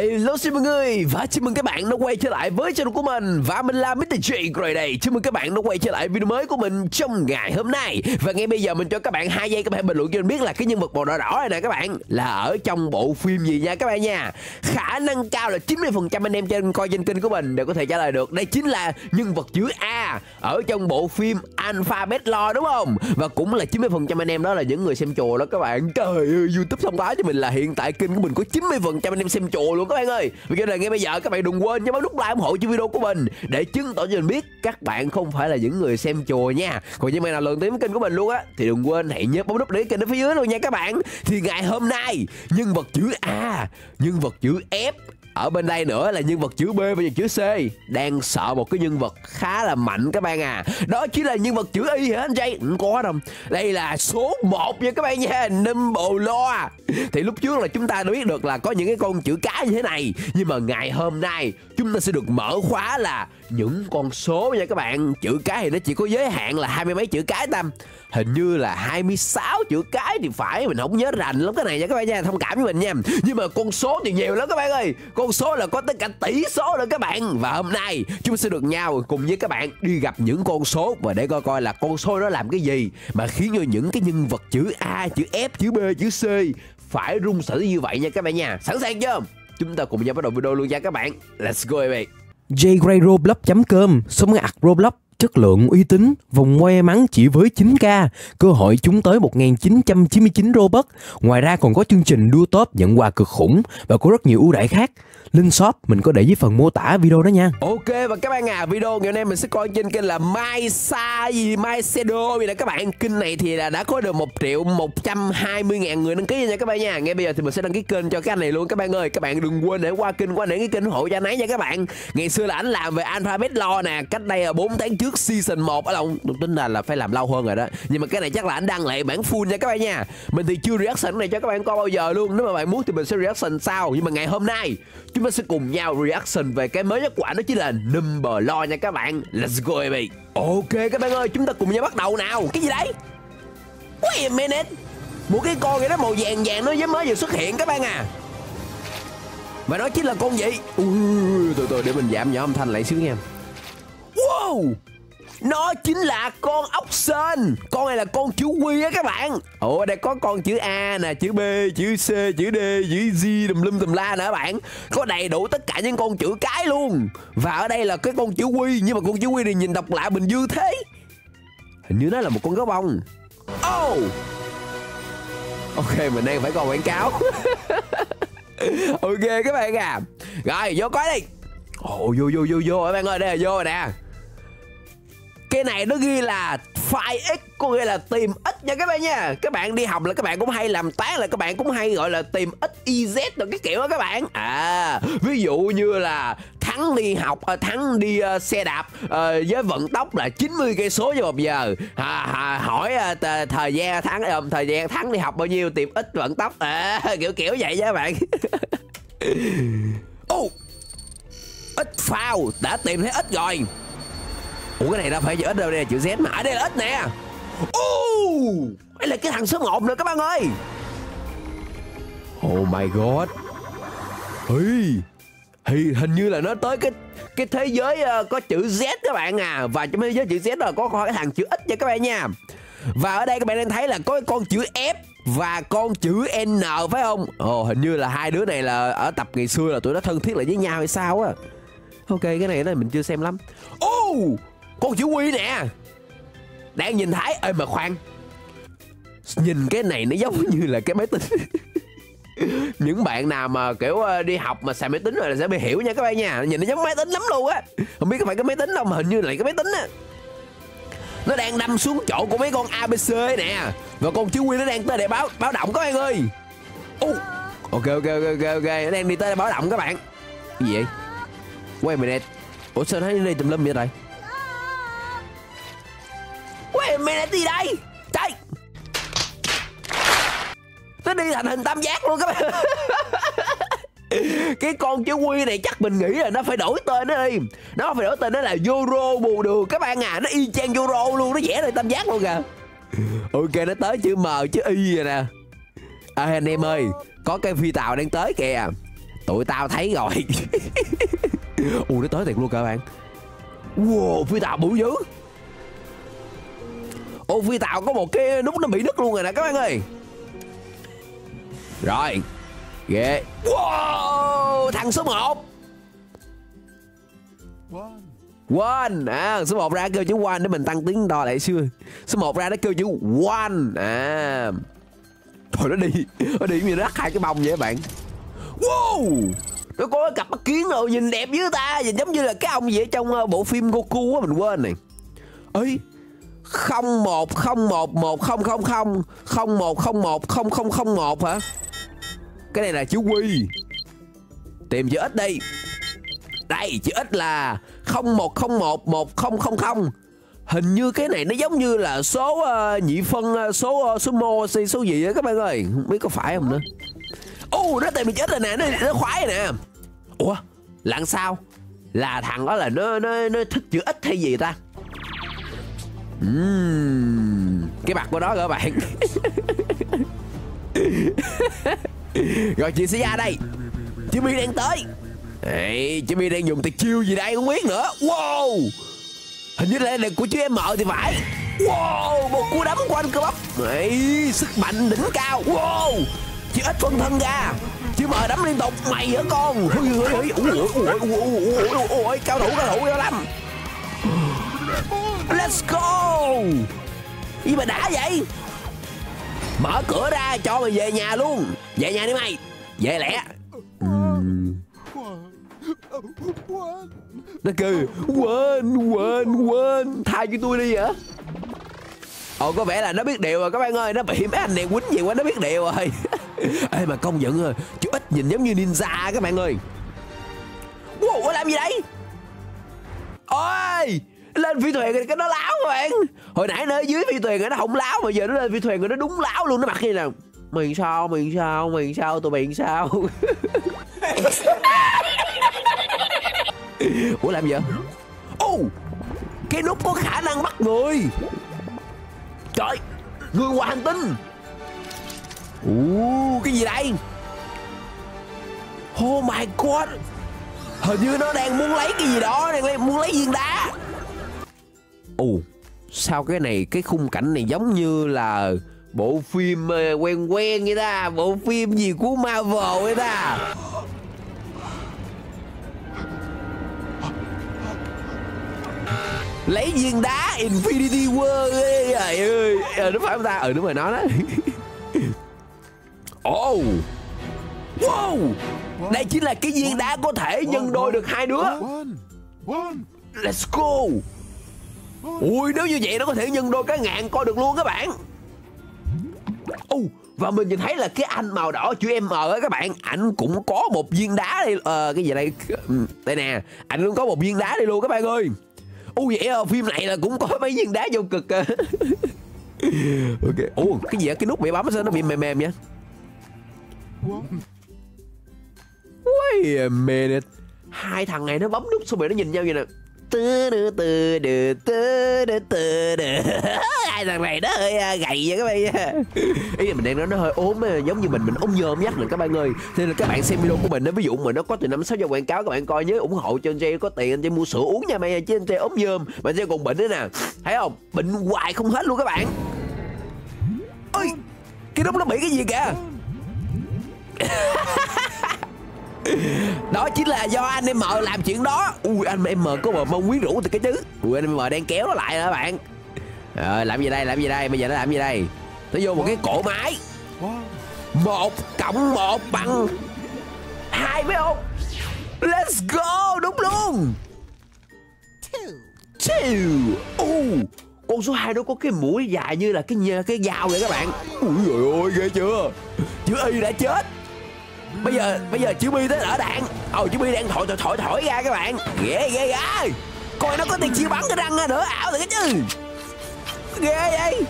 Hello xin mọi người và chào mừng các bạn đã quay trở lại với channel của mình. Và mình là Mr. J. Grady. Chào mừng các bạn đã quay trở lại video mới của mình trong ngày hôm nay. Và ngay bây giờ mình cho các bạn 2 giây các bạn bình luận cho mình biết là cái nhân vật màu đỏ đỏ này nè các bạn là ở trong bộ phim gì nha các bạn nha. Khả năng cao là 90% anh em trên coi trên kênh của mình đều có thể trả lời được. Đây chính là nhân vật chữ A ở trong bộ phim Alphabet Lore đúng không? Và cũng là 90% anh em đó là những người xem chùa đó các bạn. Trời ơi, YouTube thông báo cho mình là hiện tại kênh của mình có 90% anh em xem chùa luôn các bạn ơi. Vì vậy là ngay bây giờ các bạn đừng quên nhớ bấm nút like ủng hộ cho video của mình để chứng tỏ cho mình biết các bạn không phải là những người xem chùa nha. Còn những bạn nào lần tìm kênh của mình luôn á thì đừng quên hãy nhớ bấm nút để kênh ở phía dưới luôn nha các bạn. Thì ngày hôm nay nhân vật chữ A, nhân vật chữ F, ở bên đây nữa là nhân vật chữ B và chữ C đang sợ một cái nhân vật khá là mạnh các bạn à. Đó chính là nhân vật chữ Y hả anh Jay? Không có đâu. Đây là số 1 nha các bạn nha, Number Lore. Thì lúc trước là chúng ta đã biết được là có những cái con chữ cái như thế này, nhưng mà ngày hôm nay chúng ta sẽ được mở khóa là những con số nha các bạn. Chữ cái thì nó chỉ có giới hạn là 20 mấy chữ cái, Tâm hình như là 26 chữ cái thì phải, mình không nhớ rành lắm cái này nha các bạn nha, thông cảm với mình nha. Nhưng mà con số thì nhiều lắm các bạn ơi, con số là có tới cả tỷ số nữa các bạn. Và hôm nay chúng sẽ được nhau cùng với các bạn đi gặp những con số và để coi coi là con số nó làm cái gì mà khiến cho những cái nhân vật chữ A, chữ F, chữ B, chữ C phải run sợ như vậy nha các bạn nha. Sẵn sàng chưa? Chúng ta cùng nhau bắt đầu video luôn nha các bạn. Let's go baby. jgrayroblog.com, sống ngạc Roblox, chất lượng uy tín, vòng quay may mắn chỉ với 9k, cơ hội trúng tới 1999 Robux. Ngoài ra còn có chương trình đua top nhận quà cực khủng và có rất nhiều ưu đãi khác. Link shop mình có để dưới phần mô tả video đó nha. Ok và các bạn à, video ngày hôm nay mình sẽ coi trên kênh là Mike Salcedo vậy nè các bạn. Kênh này thì là đã có được 1.120.000 người đăng ký nha các bạn nha. Ngay bây giờ thì mình sẽ đăng ký kênh cho cái anh này luôn các bạn ơi. Các bạn đừng quên để qua để cái kênh hộ cho anh ấy nha các bạn. Ngày xưa là anh làm về Alphabet Lore nè, cách đây là 4 tháng trước season 1 ở đâu. Tôi tính là phải làm lâu hơn rồi đó. Nhưng mà cái này chắc là anh đăng lại bản full nha các bạn nha. Mình thì chưa reaction này cho các bạn coi bao giờ luôn. Nếu mà bạn muốn thì mình sẽ reaction sau. Nhưng mà ngày hôm nay chúng ta sẽ cùng nhau reaction về cái mới nhất của anh, đó chính là Number Lore nha các bạn. Let's go baby. Ok các bạn ơi, chúng ta cùng nhau bắt đầu nào. Cái gì đấy? Wait a minute. Một cái con này nó màu vàng vàng nó mới vừa xuất hiện các bạn à. Và đó chính là con gì? Ui, từ từ để mình giảm nhỏ âm thanh lại xíu nha. Wow, nó chính là con ốc sên. Con này là con chữ Q á các bạn. Ủa đây có con chữ A nè, chữ B, chữ C, chữ D, chữ G, tùm lum tùm la nè các bạn. Có đầy đủ tất cả những con chữ cái luôn. Và ở đây là cái con chữ Q. Nhưng mà con chữ Q này nhìn độc lạ bình dương thế. Hình như nó là một con gấu bông. Oh, ok mình đang phải còn quảng cáo. Ok các bạn à. Rồi vô coi đi. Ồ vô vô vô vô các bạn ơi, đây là vô rồi nè. Cái này nó ghi là file x, có nghĩa là tìm x nha các bạn nha. Các bạn đi học là các bạn cũng hay làm toán là các bạn cũng hay gọi là tìm x y z rồi cái kiểu đó các bạn. À, ví dụ như là Thắng đi học, Thắng đi xe đạp với vận tốc là 90 cây số trong 1 giờ. Hỏi thời gian Thắng đi học bao nhiêu, tìm x vận tốc. À, kiểu vậy nha các bạn. Oh, x phao đã tìm thấy x rồi. Ủa cái này đâu phải chữ X đâu, đây là chữ Z mà. Ở đây là X nè. Đây là cái thằng số 1 nữa các bạn ơi. Oh my god. Hình như là nó tới cái thế giới có chữ Z các bạn à. Và trong thế giới chữ Z là có cái thằng chữ X nha các bạn nha. Và ở đây các bạn đang thấy là có con chữ F và con chữ N phải không? Ồ hình như là hai đứa này là ở tập ngày xưa là tụi nó thân thiết lại với nhau hay sao á. Ok cái này mình chưa xem lắm. Con chữ Quy nè. Đang nhìn thấy. Ê mà khoan, nhìn cái này nó giống như là cái máy tính. Những bạn nào mà kiểu đi học mà xài máy tính rồi là sẽ bị hiểu nha các bạn nha. Nhìn nó giống máy tính lắm luôn á. Không biết có phải cái máy tính không mà hình như là cái máy tính á. Nó đang đâm xuống chỗ của mấy con ABC nè. Và con chữ Quy nó đang tới để báo động các bạn ơi. Ok, nó đang đi tới để báo động các bạn. Cái gì vậy? Wait a minute. Ủa sao nó đi tùm lum vậy đây? Wait a minute, đi đây. Trời, nó đi thành hình tam giác luôn các bạn. Cái con chữ Quy này chắc mình nghĩ là nó phải đổi tên nó đi. Nó phải đổi tên nó là Zoro bù đường các bạn à. Nó y chang Zoro luôn, nó vẽ lên tam giác luôn kìa. Ok nó tới chữ M, chữ Y rồi nè. À anh em ơi, có cái phi tàu đang tới kìa. Tụi tao thấy rồi. Ui nó tới thiệt luôn các bạn. Wow, phi tàu bự dữ. Ô phi tàu có một cái nút nó bị đứt luôn rồi nè các bạn ơi. Rồi ghê. Wow, thằng số 1 One à, số 1 ra kêu chữ One để mình tăng tiếng đo lại xưa. Số 1 ra nó kêu chữ One à. Thôi nó đi như nó hai cái bông vậy các bạn. Wow, nó có cái cặp mắt kiến rồi, nhìn đẹp dữ ta, nhìn giống như là cái ông gì ở trong bộ phim Goku á, mình quên này. Ấy 0101100001010001 hả? Cái này là chữ Q. Tìm chữ X đi. Đây chữ X là 01011000. Hình như cái này nó giống như là số nhị phân, số mô, số gì á các bạn ơi, không biết có phải không nữa. Ô nó tìm mình chết rồi nè, nó khoái rồi nè. Ủa là sao? Là thằng đó là nó thích chữ X hay gì ta? Cái mặt của nó các bạn. Rồi chị sẽ ra đây. Chị My đang tới. Ê, chị My đang dùng tuyệt chiêu gì đây không biết nữa. Wow, hình như là của chú em mợ thì phải. Wow, một cú đấm của anh cơ bắp. Ê, sức mạnh đỉnh cao. Wow, chị Ít phân thân ra, chị mờ đấm liên tục. Mày hả con? Ôi cao thủ cao lắm. Let's go. Gì mà đã vậy? Mở cửa ra cho mày về nhà luôn. Về nhà đi mày. Về lẹ. Nó kêu quên thay cho tôi đi hả? Ồ có vẻ là nó biết điều rồi các bạn ơi. Nó bị mấy anh này quýnh gì quá nó biết điều rồi. Ê mà công nhận rồi, chú Ít nhìn giống như ninja các bạn ơi. Wow, làm gì đấy? Ôi lên phi thuyền rồi cái nó láo các bạn. Hồi nãy nó ở dưới phi thuyền rồi nó không láo, mà giờ nó lên phi thuyền rồi nó đúng láo luôn. Nó mặc như là Mình sao, tụi mình sao. Ủa làm gì vậy? Ô cái nút có khả năng bắt người. Trời, người ngoài hành tinh. Cái gì đây? Oh my god, hình như nó đang muốn lấy cái gì đó, đang muốn lấy viên đá. Sao cái này, cái khung cảnh này giống như là bộ phim quen vậy ta, bộ phim gì của Marvel vậy ta. Lấy viên đá Infinity War ơi. Đúng phải không ta? Ừ đúng rồi nó đó. Wow, đây chính là cái viên đá có thể nhân đôi được hai đứa. Let's go. Ui nếu như vậy nó có thể nhân đôi cái ngàn coi được luôn các bạn. Và mình nhìn thấy là cái anh màu đỏ chữ M á các bạn, ảnh cũng có một viên đá đây. Cái gì đây? Đây nè, ảnh cũng có một viên đá đây luôn các bạn ơi. Vậy phim này là cũng có mấy viên đá vô cực. Ok. Cái gì vậy? Cái nút bị bấm sao nó bị mềm vậy? Wait a minute. Hai thằng này nó bấm nút xong rồi nó nhìn nhau vậy nè. Hai thằng này nó hơi gầy vậy các bạn nha. Ý là mình đang nói nó hơi ốm, giống như mình ốm nhôm nhắc nè các bạn ơi. Thế là các bạn xem video của mình đó, ví dụ mà nó có từ 5-6 giờ quảng cáo các bạn coi nhớ ủng hộ cho anh J, có tiền anh J mua sữa uống nha mày, chứ anh J ốm nhôm mà anh J còn bệnh nữa nè. Thấy không? Bệnh hoài không hết luôn các bạn. Ôi, cái nút nó bị cái gì kìa? Đó chính là do anh em mờ làm chuyện đó. Anh em mờ có bờ mông quyến rũ thì cái chứ. Anh em mờ đang kéo nó lại rồi các bạn. Làm gì đây? Bây giờ nó làm gì đây? Nó vô một cái cỗ máy. 1 + 1 = 2 phải không? Let's go, đúng luôn. 2. Con số 2 đó có cái mũi dài như là cái dao vậy các bạn. Ui trời ơi, ghê chưa? Chữ Y đã chết. Bây giờ chữ My tới lỡ đạn. Chữ My đang thổi ra các bạn. Ghê ơi. Coi nó có tiền chiêu bắn cái răng ra nữa, ảo thiệt chứ. Ghê vậy.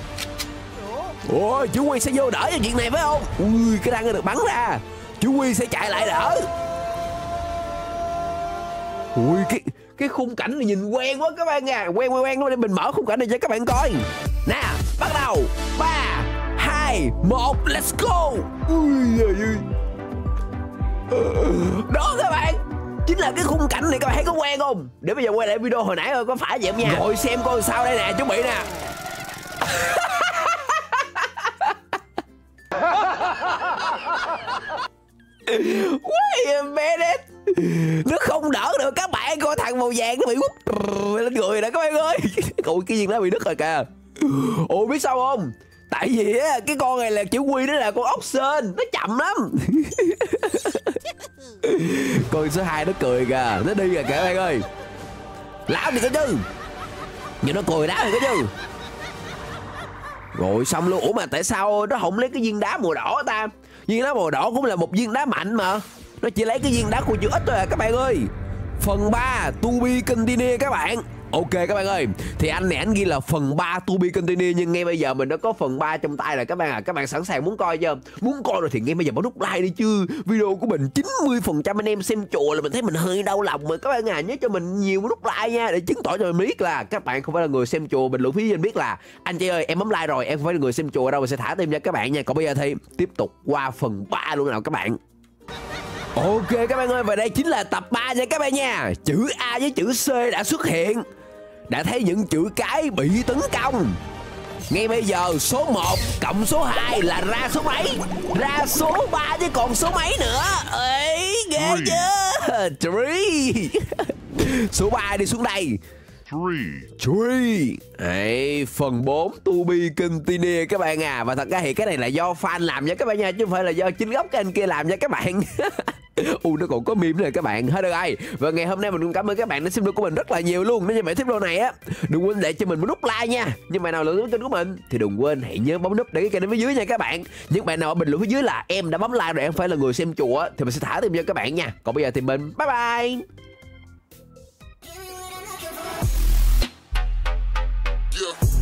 Ủa chú Huy sẽ vô đỡ cho chuyện này phải không? Ui cái răng được bắn ra. Chú Huy sẽ chạy lại đỡ. Ui cái khung cảnh này nhìn quen quá các bạn à. Quen quá, để mình mở khung cảnh này cho các bạn coi. Nè bắt đầu 3, 2, 1 let's go. Ui Đó các bạn, chính là cái khung cảnh này, các bạn thấy có quen không? Để bây giờ quay lại video hồi nãy thôi, có phải vậy không nha? Rồi xem coi sao đây nè, chuẩn bị nè. Nó không đỡ được các bạn, coi thằng màu vàng nó bị quất lên người nè các bạn ơi. Cậu cái viên lá bị đứt rồi kìa. Ủa biết sao không? Tại vì á, cái con này là chữ Quy, đó là con ốc sên, nó chậm lắm. Con số 2 nó cười kìa, nó đi kìa các bạn ơi. Lão thì có chứ, nhưng nó cười đá thì có chứ. Rồi xong luôn. Ủa mà tại sao nó không lấy cái viên đá màu đỏ ta? Viên đá màu đỏ cũng là một viên đá mạnh mà. Nó chỉ lấy cái viên đá của chữ X thôi à các bạn ơi. Phần 3 to be continue các bạn. Ok các bạn ơi, thì anh này anh ghi là phần 3 to be continue, nhưng ngay bây giờ mình đã có phần 3 trong tay rồi các bạn à. Các bạn sẵn sàng muốn coi chưa? Muốn coi rồi thì ngay bây giờ bấm nút like đi chứ. Video của mình 90% anh em xem chùa là mình thấy mình hơi đau lòng mà các bạn à. Nhớ cho mình nhiều nút like nha, để chứng tỏ cho mình biết là các bạn không phải là người xem chùa. Bình luận phía dưới biết là anh chị ơi em bấm like rồi, em không phải là người xem chùa đâu, mình sẽ thả tim cho các bạn nha. Còn bây giờ thì tiếp tục qua phần 3 luôn nào các bạn. Ok các bạn ơi, và đây chính là tập 3 nha các bạn nha. Chữ A với chữ C đã xuất hiện. Đã thấy những chữ cái bị tấn công. Ngay bây giờ số 1 cộng số 2 là ra số mấy? Ra số 3 chứ còn số mấy nữa. Ê, ghê chưa? 3. Số 3 đi xuống đây. 3. Đấy, phần 4 to be continue các bạn à. Và thật ra thì cái này là do fan làm nha các bạn nha, chứ không phải là do chính gốc cái anh kia làm nha các bạn. Nó còn có meme này các bạn. Hết được ai. Và ngày hôm nay mình cũng cảm ơn các bạn đã xem video của mình rất là nhiều luôn. Nếu như bạn thích video này á, đừng quên để cho mình một nút like nha. Nhưng mà nào lượt kênh của mình thì đừng quên hãy nhớ bấm nút để cái kênh phía dưới nha các bạn. Những bạn nào ở bình luận phía dưới là em đã bấm like rồi, em phải là người xem chùa thì mình sẽ thả tim cho các bạn nha. Còn bây giờ thì mình bye bye. Yeah.